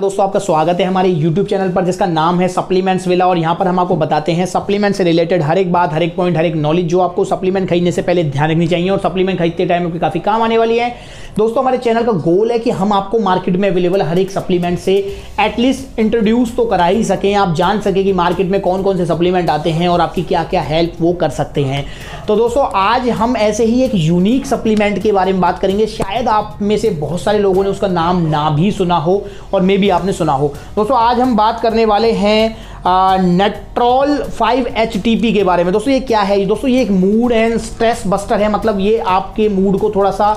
दोस्तों आपका स्वागत है हमारे YouTube चैनल पर जिसका नाम है सप्लीमेंट्स विला। और यहाँ पर हम आपको बताते हैं सप्लीमेंट से रिलेटेड हर एक बात, हर एक पॉइंट, हर एक नॉलेज जो आपको सप्लीमेंट खरीदने से पहले ध्यान रखनी चाहिए और सप्लीमेंट खरीदते टाइम आपकी काफ़ी काम आने वाली है। दोस्तों हमारे चैनल का गोल है कि हम आपको मार्केट में अवेलेबल हर एक सप्लीमेंट से एटलीस्ट इंट्रोड्यूस तो करा ही सकें, आप जान सकें कि मार्केट में कौन कौन से सप्लीमेंट आते हैं और आपकी क्या क्या हेल्प वो कर सकते हैं। तो दोस्तों आज हम ऐसे ही एक यूनिक सप्लीमेंट के बारे में बात करेंगे। शायद आप में से बहुत सारे लोगों ने उसका नाम ना भी सुना हो और मे भी आपने सुना हो। दोस्तों आज हम बात करने वाले हैं नेट्रोल 5-HTP के बारे में। दोस्तों ये क्या है? दोस्तों ये एक मूड एंड स्ट्रेस बस्टर है, मतलब ये आपके मूड को थोड़ा सा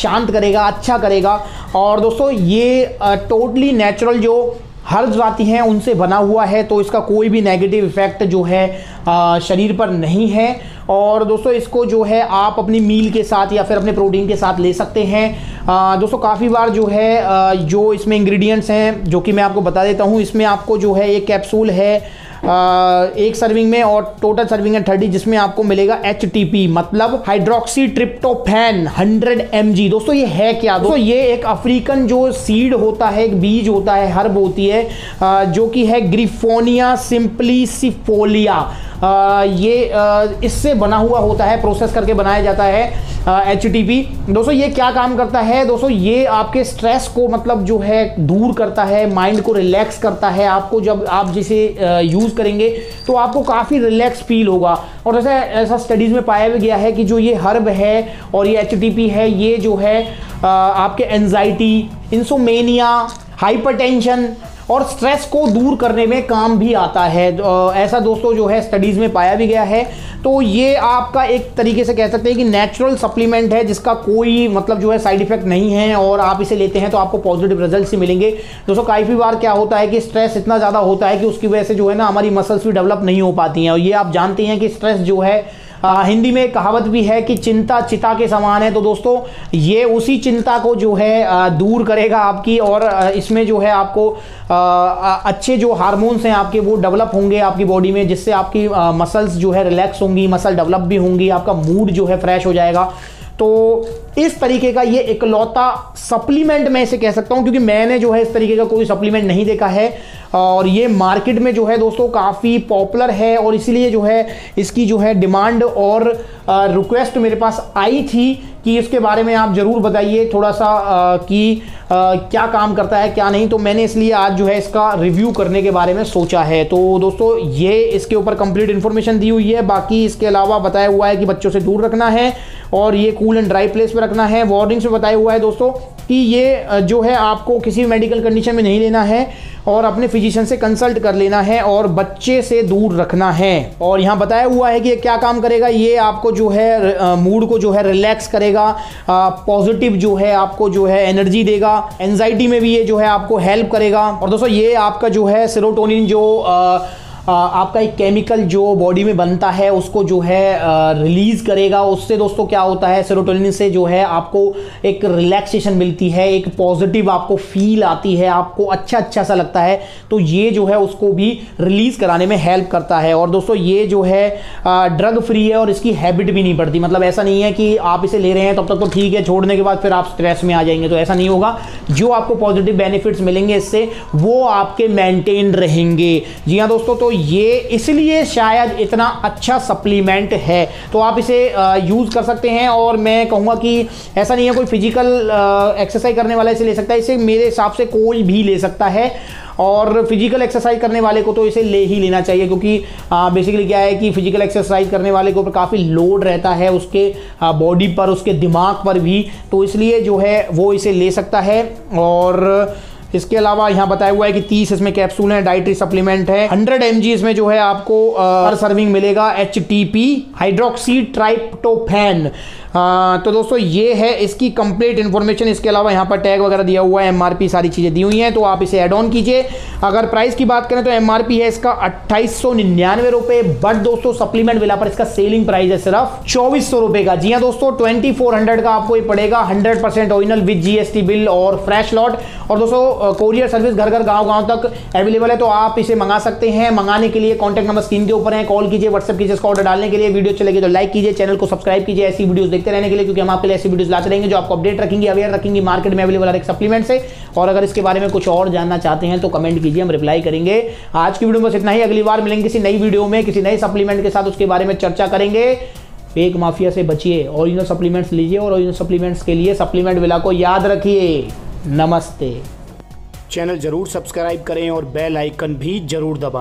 शांत करेगा, अच्छा करेगा। और दोस्तों ये टोटली नेचुरल जो हर्ब्स आती हैं उनसे बना हुआ है, तो इसका कोई भी नेगेटिव इफेक्ट जो है शरीर पर नहीं है। और दोस्तों इसको जो है आप अपनी मील के साथ या फिर अपने प्रोटीन के साथ ले सकते हैं। दोस्तों काफ़ी बार जो है जो इसमें इंग्रेडिएंट्स हैं जो कि मैं आपको बता देता हूँ, इसमें आपको जो है एक कैप्सूल है एक सर्विंग में और टोटल सर्विंग है 30, जिसमें आपको मिलेगा HTP मतलब हाइड्रोक्सी ट्रिप्टोफैन 100 mg। दोस्तों ये है क्या? दोस्तों ये एक अफ्रीकन जो सीड होता है, एक बीज होता है, हर्ब होती है जो कि है ग्रिफोनिया सिंप्लीसिफोलिया। ये इससे बना हुआ होता है, प्रोसेस करके बनाया जाता है HTP। दोस्तों ये क्या काम करता है? दोस्तों ये आपके स्ट्रेस को मतलब जो है दूर करता है, माइंड को रिलैक्स करता है। आपको जब आप जिसे यूज़ करेंगे तो आपको काफ़ी रिलैक्स फील होगा। और जैसे ऐसा स्टडीज़ में पाया भी गया है कि जो ये हर्ब है और ये HTP है, ये जो है आपके एंजाइटी, इंसोमेनिया, हाइपरटेंशन और स्ट्रेस को दूर करने में काम भी आता है। ऐसा दोस्तों जो है स्टडीज़ में पाया भी गया है। तो ये आपका एक तरीके से कह सकते हैं कि नेचुरल सप्लीमेंट है जिसका कोई मतलब जो है साइड इफेक्ट नहीं है और आप इसे लेते हैं तो आपको पॉजिटिव रिजल्ट्स ही मिलेंगे। दोस्तों काफ़ी बार क्या होता है कि स्ट्रेस इतना ज़्यादा होता है कि उसकी वजह से जो है ना हमारी मसल्स भी डेवलप नहीं हो पाती हैं। और ये आप जानते हैं कि स्ट्रेस जो है हिंदी में कहावत भी है कि चिंता चिता के समान है। तो दोस्तों ये उसी चिंता को जो है दूर करेगा आपकी, और इसमें जो है आपको अच्छे जो हार्मोन्स हैं आपके वो डेवलप होंगे आपकी बॉडी में, जिससे आपकी मसल्स जो है रिलैक्स होंगी, मसल डेवलप भी होंगी, आपका मूड जो है फ्रेश हो जाएगा। तो इस तरीके का ये इकलौता सप्लीमेंट मैं इसे कह सकता हूँ, क्योंकि मैंने जो है इस तरीके का कोई सप्लीमेंट नहीं देखा है और ये मार्केट में जो है दोस्तों काफ़ी पॉपुलर है और इसीलिए जो है इसकी जो है डिमांड और रिक्वेस्ट मेरे पास आई थी कि इसके बारे में आप ज़रूर बताइए थोड़ा सा कि क्या काम करता है क्या नहीं। तो मैंने इसलिए आज जो है इसका रिव्यू करने के बारे में सोचा है। तो दोस्तों ये इसके ऊपर कंप्लीट इन्फॉर्मेशन दी हुई है। बाकी इसके अलावा बताया हुआ है कि बच्चों से दूर रखना है और ये कूल एंड ड्राई प्लेस पर रखना है। वार्निंग्स में बताया हुआ है दोस्तों कि ये जो है आपको किसी भी मेडिकल कंडीशन में नहीं लेना है और अपने फिजिशियन से कंसल्ट कर लेना है और बच्चे से दूर रखना है। और यहाँ बताया हुआ है कि ये क्या काम करेगा। ये आपको जो है मूड को जो है रिलैक्स करेगा, पॉजिटिव जो है आपको जो है एनर्जी देगा, एंजाइटी में भी ये जो है आपको हेल्प करेगा। और दोस्तों ये आपका जो है सेरोटोनिन जो आपका एक केमिकल जो बॉडी में बनता है उसको जो है रिलीज़ करेगा। उससे दोस्तों क्या होता है, सेरोटोनिन से जो है आपको एक रिलैक्सेशन मिलती है, एक पॉजिटिव आपको फील आती है, आपको अच्छा अच्छा सा लगता है। तो ये जो है उसको भी रिलीज़ कराने में हेल्प करता है। और दोस्तों ये जो है ड्रग फ्री है और इसकी हैबिट भी नहीं पड़ती, मतलब ऐसा नहीं है कि आप इसे ले रहे हैं तब तक तो ठीक है, छोड़ने के बाद फिर आप स्ट्रेस में आ जाएंगे, तो ऐसा नहीं होगा। जो आपको पॉजिटिव बेनिफिट्स मिलेंगे इससे वो आपके मेंटेन रहेंगे। जी हाँ दोस्तों, तो ये इसलिए शायद इतना अच्छा सप्लीमेंट है। तो आप इसे यूज़ कर सकते हैं और मैं कहूँगा कि ऐसा नहीं है कोई फिजिकल एक्सरसाइज करने वाला इसे ले सकता है, इसे मेरे हिसाब से कोई भी ले सकता है। और फिजिकल एक्सरसाइज करने वाले को तो इसे ले ही लेना चाहिए, क्योंकि बेसिकली क्या है कि फिजिकल एक्सरसाइज करने वाले के ऊपर काफ़ी लोड रहता है, उसके बॉडी पर, उसके दिमाग पर भी, तो इसलिए जो है वो इसे ले सकता है। और इसके अलावा यहाँ बताया हुआ है कि 30 इसमें कैप्सूल हैं, डाइटरी सप्लीमेंट है, 100 mg इसमें जो है आपको हर सर्विंग मिलेगा HTP हाइड्रोक्सी ट्राइप्टोफैन। तो दोस्तों ये है इसकी कंप्लीट इन्फॉर्मेशन। इसके अलावा यहाँ पर टैग वगैरह दिया हुआ है, MRP सारी चीज़ें दी हुई हैं, तो आप इसे ऐड ऑन कीजिए। अगर प्राइस की बात करें तो MRP है इसका 2899 रुपये, बट दोस्तों सप्लीमेंट विला पर इसका सेलिंग प्राइस है सिर्फ 2400 रुपये का। जी हाँ दोस्तों 2400 का आपको ये पड़ेगा, 100% ओरिजिनल विद GST बिल और फ्रेश लॉट। और दोस्तों कोरियर सर्विस घर घर गांव गांव तक अवेलेबल है, तो आप इसे मंगा सकते हैं। मंगाने के लिए कॉन्टैक्ट नंबर स्क्रीन के ऊपर है, कॉल कीजिए, व्हाट्सएप कीजिए। इसका ऑर्डर डालने के लिए वीडियो चलेगी तो लाइक कीजिए, चैनल को सब्सक्राइब कीजिए ऐसी वीडियोस देखते रहने के लिए, क्योंकि हम आपके लिए ऐसी वीडियोस लाते रहेंगे जो आपको अपडेट रखेंगी, अवेयर रखेंगी मार्केट में अवेलेबल हर एक सप्लीमेंट से। और अगर इसके बारे में कुछ और जानना चाहते हैं तो कमेंट कीजिए, हम रिप्लाई करेंगे। आज की वीडियो में बस इतना ही, अगली बार मिलेंगे किसी नई वीडियो में किसी नए सप्लीमेंट के साथ, उसके बारे में चर्चा करेंगे। फेक माफिया से बचिए, ओरिजिनल सप्लीमेंट्स लीजिए और ओरिजिनल सप्लीमेंट्स के लिए सप्लीमेंट विला को याद रखिए। नमस्ते। चैनल जरूर सब्सक्राइब करें और बेल आइकन भी जरूर दबाएं।